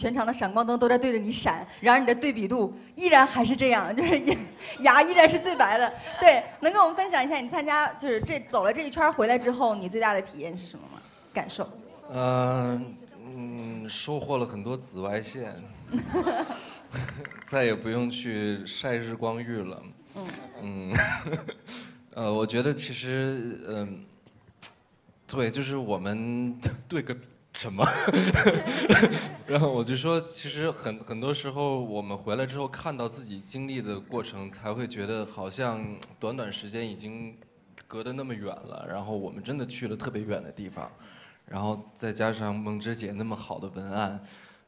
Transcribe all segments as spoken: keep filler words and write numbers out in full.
全场的闪光灯都在对着你闪，然而你的对比度依然还是这样，就是牙依然是最白的。对，能跟我们分享一下你参加就是这走了这一圈回来之后，你最大的体验是什么吗？感受？嗯、呃、嗯，收获了很多紫外线，再也不用去晒日光浴了。嗯嗯，呃，我觉得其实嗯、呃，对，就是我们对个。 什么？然后我就说，其实很很多时候，我们回来之后看到自己经历的过程，才会觉得好像短短时间已经隔得那么远了。然后我们真的去了特别远的地方，然后再加上梦之姐那么好的文案，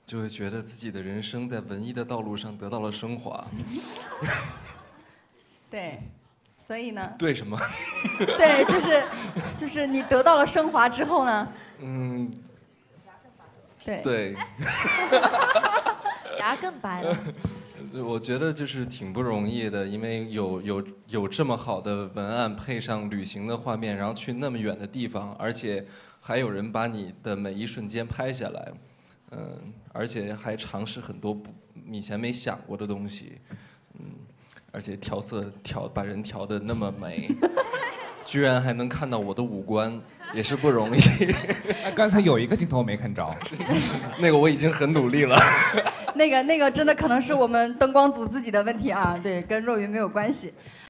就会觉得自己的人生在文艺的道路上得到了升华。对。 所以呢？对什么？对，就是就是你得到了升华之后呢？嗯，对对，牙更白了。我觉得就是挺不容易的，因为有有有这么好的文案配上旅行的画面，然后去那么远的地方，而且还有人把你的每一瞬间拍下来，嗯、呃，而且还尝试很多不以前没想过的东西，嗯。 而且调色调把人调得那么美，居然还能看到我的五官，也是不容易。刚才有一个镜头没看着，那个我已经很努力了。那个那个真的可能是我们灯光组自己的问题啊，对，跟若云没有关系。